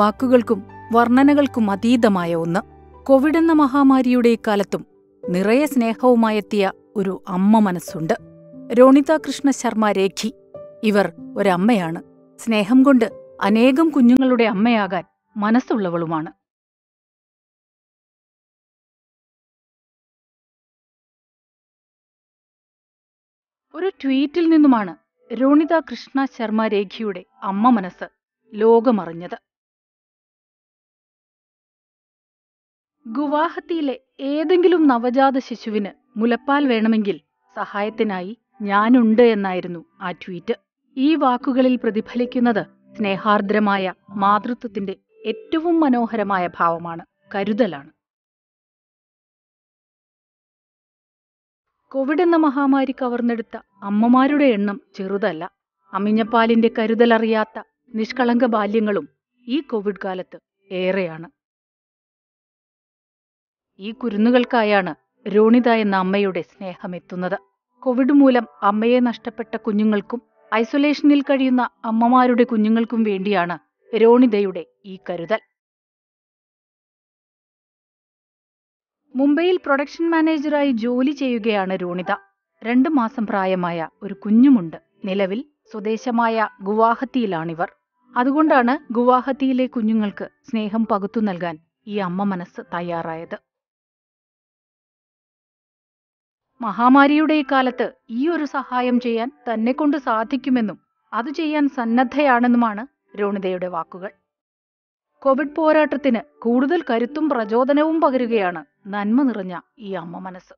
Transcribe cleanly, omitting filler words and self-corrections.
വാക്കുകൾക്കും വർണ്ണനകൾക്കും അതീതമായ ഒന്ന്. കോവിഡ് എന്ന മഹാമാരിയുടെ ഇക്കാലത്തും നിറയെ സ്നേഹവുമായെത്തിയ ഒരു അമ്മ മനസ്സുണ്ട്. രോണിത കൃഷ്ണ ശർമ്മ രേഖി. ഇവർ ഒരമ്മയാണ്. സ്നേഹം കൊണ്ട് അനേകം കുഞ്ഞുങ്ങളുടെ അമ്മയാകാൻ മനസ്സുള്ളവളുമാണ്. ഒരു ട്വീറ്റിൽ നിന്നുമാണ് രോണിത കൃഷ്ണ ശർമ്മ രേഖിയുടെ അമ്മ മനസ്സ് ലോകമറിഞ്ഞത്. ഗുവാഹത്തിയിലെ ഏതെങ്കിലും നവജാത ശിശുവിന് മുലപ്പാൽ വേണമെങ്കിൽ സഹായത്തിനായി ഞാനുണ്ട് എന്നായിരുന്നു ആ ട്വീറ്റ്. ഈ വാക്കുകളിൽ പ്രതിഫലിക്കുന്നത് സ്നേഹാർദ്രമായ മാതൃത്വത്തിന്റെ ഏറ്റവും മനോഹരമായ ഭാവമാണ്, കരുതലാണ്. കോവിഡ് എന്ന മഹാമാരി കവർന്നെടുത്ത അമ്മമാരുടെ എണ്ണം ചെറുതല്ല. അമിഞ്ഞപ്പാലിന്റെ കരുതലറിയാത്ത നിഷ്കളങ്ക ബാല്യങ്ങളും ഈ കോവിഡ് കാലത്ത് ഏറെയാണ്. ഈ കുരുന്നുകൾക്കായാണ് രോണിത എന്ന അമ്മയുടെ സ്നേഹമെത്തുന്നത്. കോവിഡ് മൂലം അമ്മയെ നഷ്ടപ്പെട്ട കുഞ്ഞുങ്ങൾക്കും ഐസൊലേഷനിൽ കഴിയുന്ന അമ്മമാരുടെ കുഞ്ഞുങ്ങൾക്കും വേണ്ടിയാണ് രോണിതയുടെ ഈ കരുതൽ. മുംബൈയിൽ പ്രൊഡക്ഷൻ മാനേജറായി ജോലി ചെയ്യുകയാണ് രോണിത. 2 മാസം പ്രായമായ ഒരു കുഞ്ഞുമുണ്ട്. നിലവിൽ സ്വദേശമായ ഗുവാഹത്തിയിലാണിവർ. അതുകൊണ്ടാണ് ഗുവാഹത്തിയിലെ കുഞ്ഞുങ്ങൾക്ക് സ്നേഹം പകുത്തു നൽകാൻ ഈ അമ്മ മനസ്സ് തയ്യാറായത്. മഹാമാരിയുടെ ഈ കാലത്ത് ഈ ഒരു സഹായം ചെയ്യാൻ തന്നെക്കൊണ്ട് സാധിക്കുമെന്നും അത് ചെയ്യാൻ സന്നദ്ധയാണെന്നുമാണ് രോണിതയുടെ വാക്കുകൾ. കോവിഡ് പോരാട്ടത്തിന് കൂടുതൽ കരുത്തും പ്രചോദനവും പകരുകയാണ് നന്മ നിറഞ്ഞ ഈ അമ്മ മനസ്സ്.